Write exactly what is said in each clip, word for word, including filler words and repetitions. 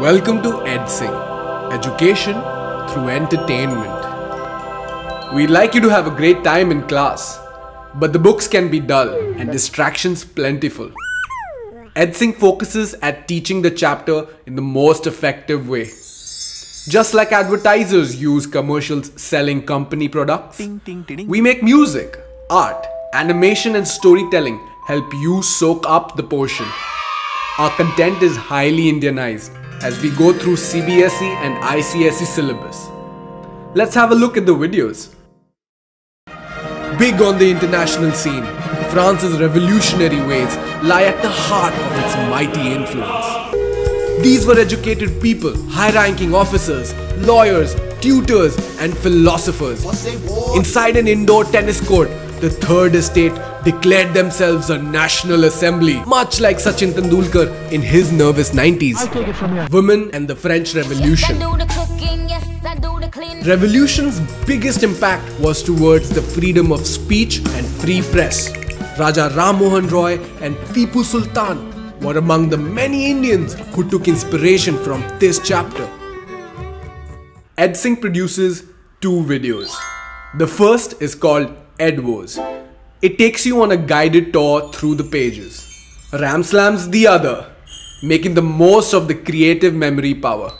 Welcome to EdSing, education through entertainment. We'd like you to have a great time in class, but the books can be dull and distractions plentiful. EdSing focuses at teaching the chapter in the most effective way. Just like advertisers use commercials selling company products, we make music, art, animation and storytelling help you soak up the portion. Our content is highly Indianized as we go through C B S E and I C S E syllabus. Let's have a look at the videos. Big on the international scene, France's revolutionary ways lie at the heart of its mighty influence. These were educated people, high-ranking officers, lawyers, tutors and philosophers. Inside an indoor tennis court, the Third Estate declared themselves a national assembly, much like Sachin Tendulkar in his nervous nineties. Women and the French Revolution. Revolution's biggest impact was towards the freedom of speech and free press. Raja Ram Mohan Roy and Pipu Sultan were among the many Indians who took inspiration from this chapter. EdSing produces two videos. The first is called Edvos. It takes you on a guided tour through the pages. RamSlam's the other, making the most of the creative memory power.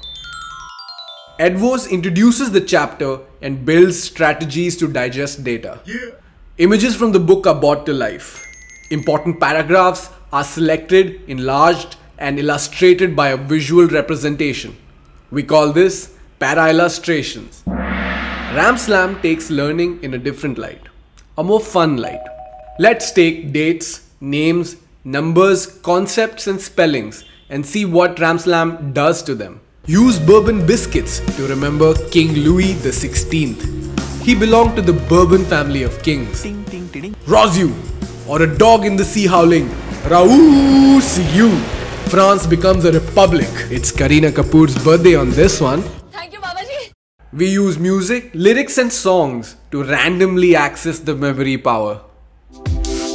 Edvos introduces the chapter and builds strategies to digest data. Yeah. Images from the book are brought to life. Important paragraphs are selected, enlarged and illustrated by a visual representation. We call this paraillustrations. RamSlam takes learning in a different light. A more fun light. Let's take dates, names, numbers, concepts and spellings and see what RamSlam does to them. Use Bourbon biscuits to remember King Louis the sixteenth. He belonged to the Bourbon family of kings. Roseau, or a dog in the sea howling, Raousseau. France becomes a republic. It's Karina Kapoor's birthday on this one. Thank you, Babaji. We use music, lyrics and songs to randomly access the memory power.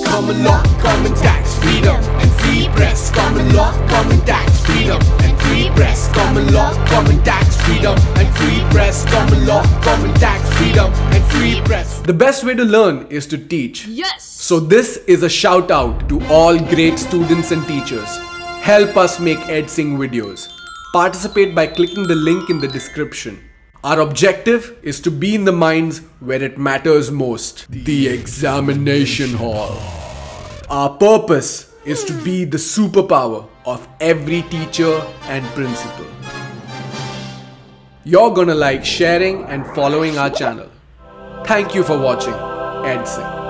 Come along, come and tax freedom and free press. Come along, come and tax freedom and free press. Come along, come and tax freedom and free press. Come along, come and tax freedom and free press. The best way to learn is to teach. Yes. So this is a shout out to all great students and teachers. Help us make EdSing videos. Participate by clicking the link in the description. Our objective is to be in the minds where it matters most, the examination hall. Our purpose is to be the superpower of every teacher and principal. You're gonna like sharing and following our channel. Thank you for watching EdSing.